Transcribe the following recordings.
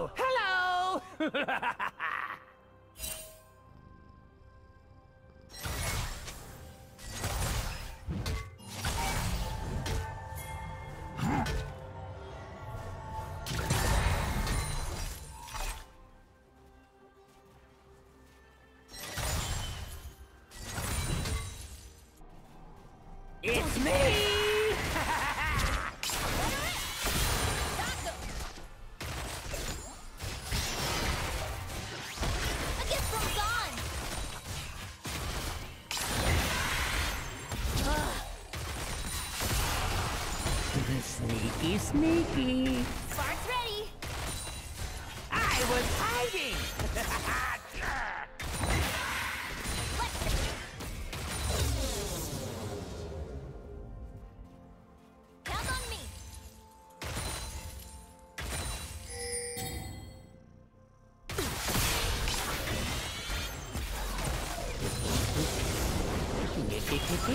Hello! Hello! It's me! Sneaky, sneaky. Spark's ready. I was hiding. Count on me. Time to go.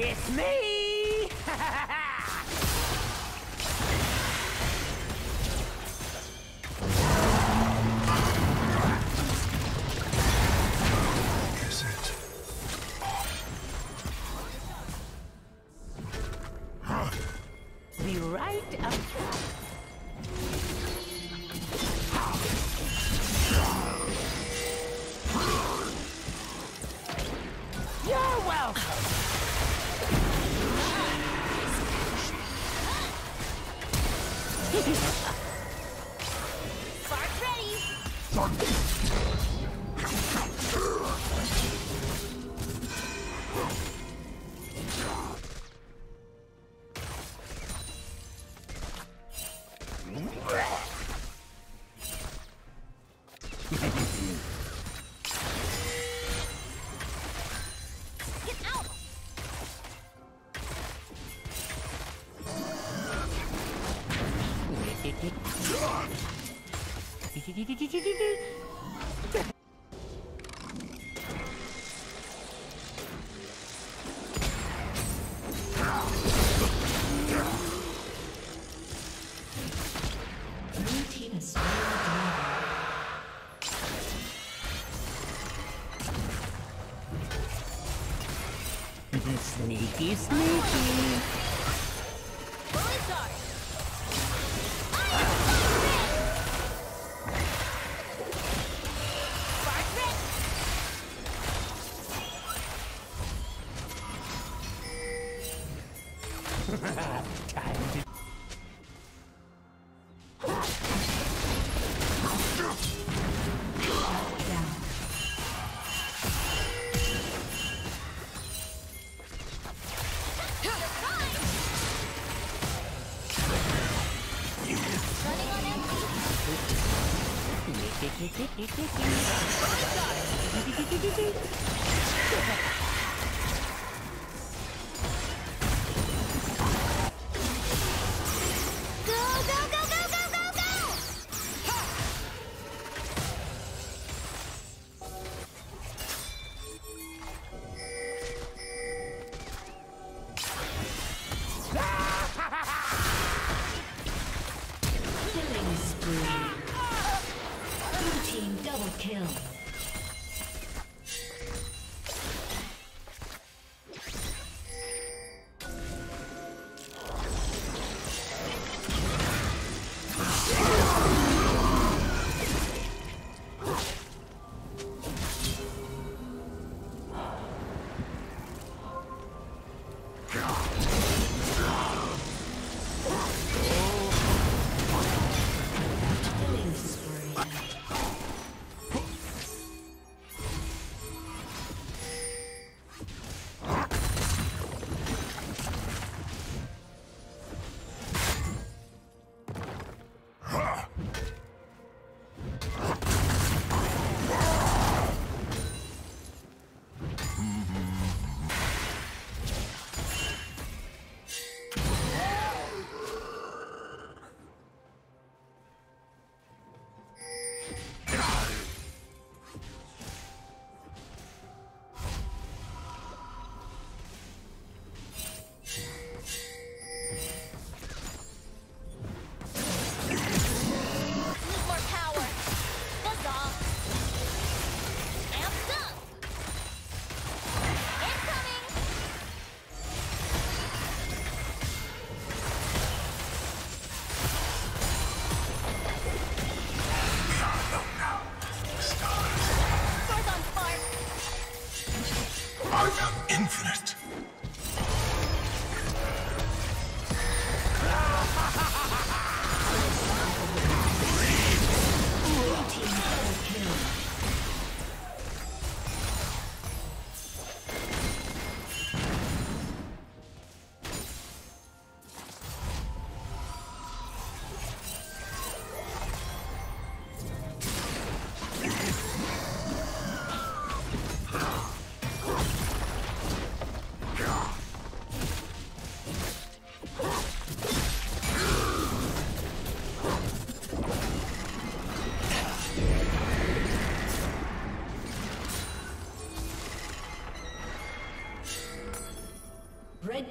It's me! Be right up top. Spark's ready! Sneaky, sneaky. Red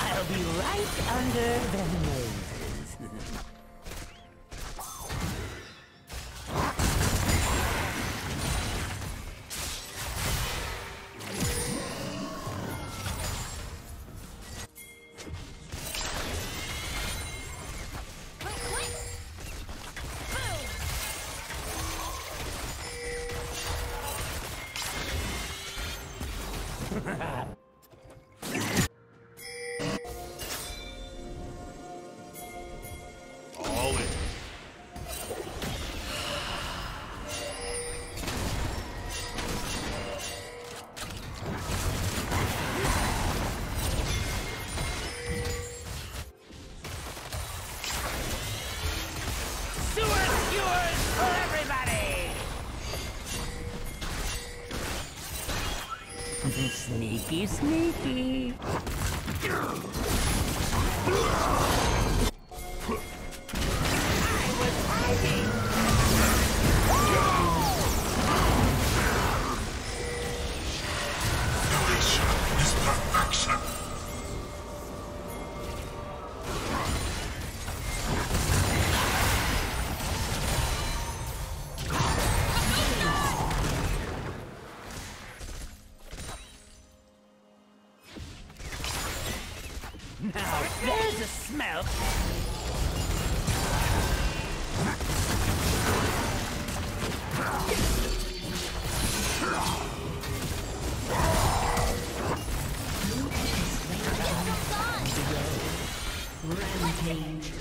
I'll be right under the noses. You are Sneaky, sneaky. Now there's a smell. Rampage.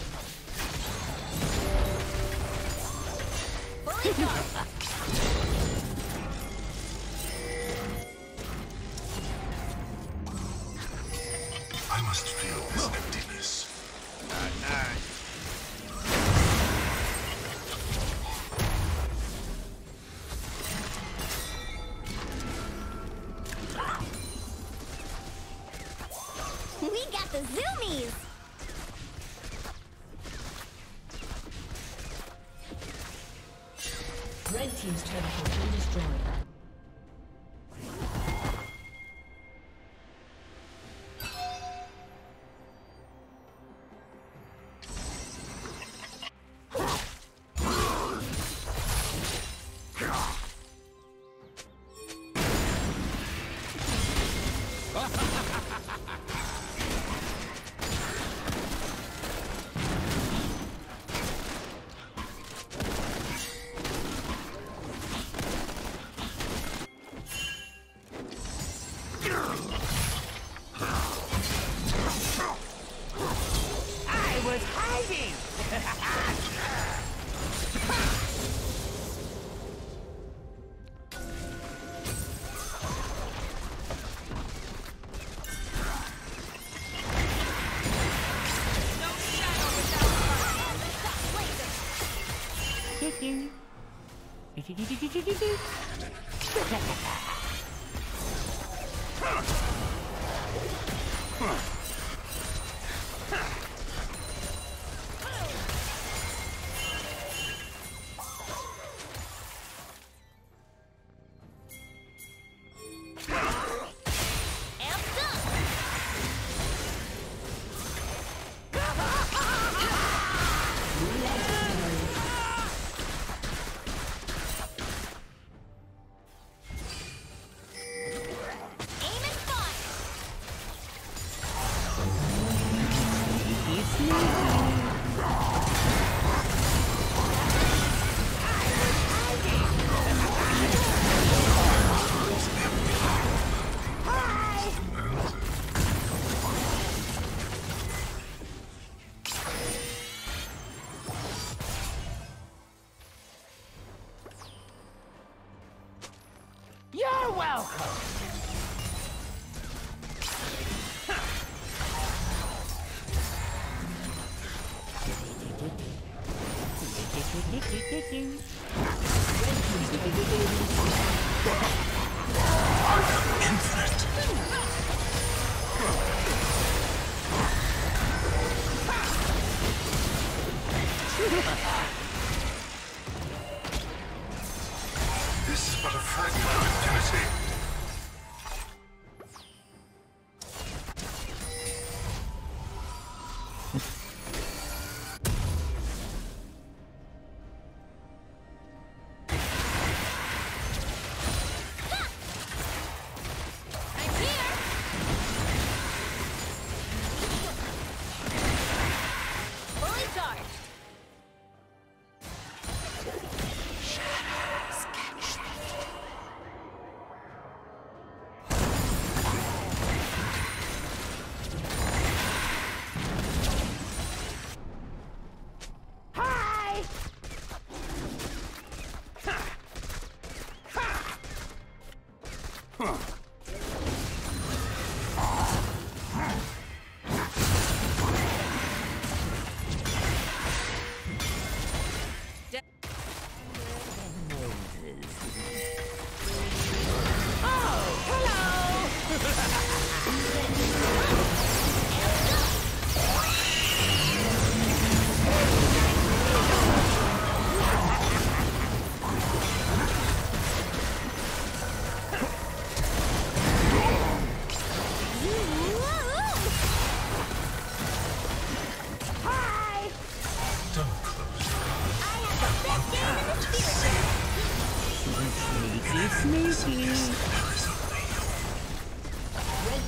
I must feel this emptiness. We got the zoomies. Red team's turret has been destroyed. This is but a fragment of infinity.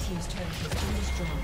team's turret has been destroyed.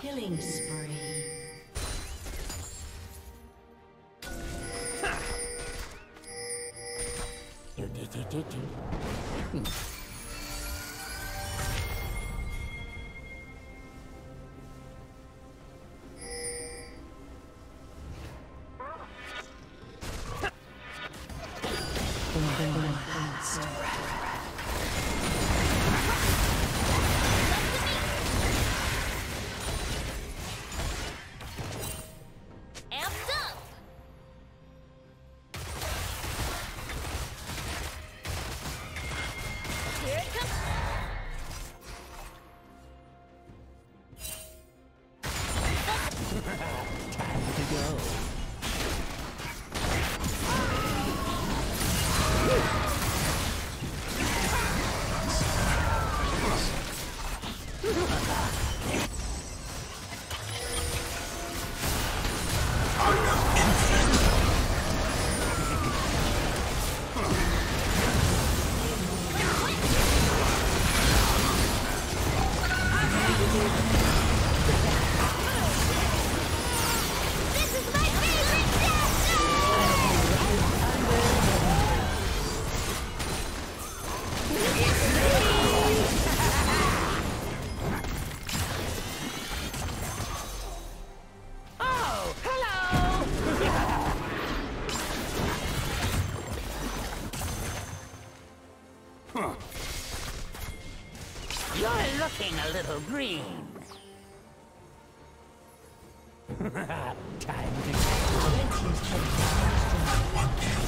Killing spree. A little green. Time to go.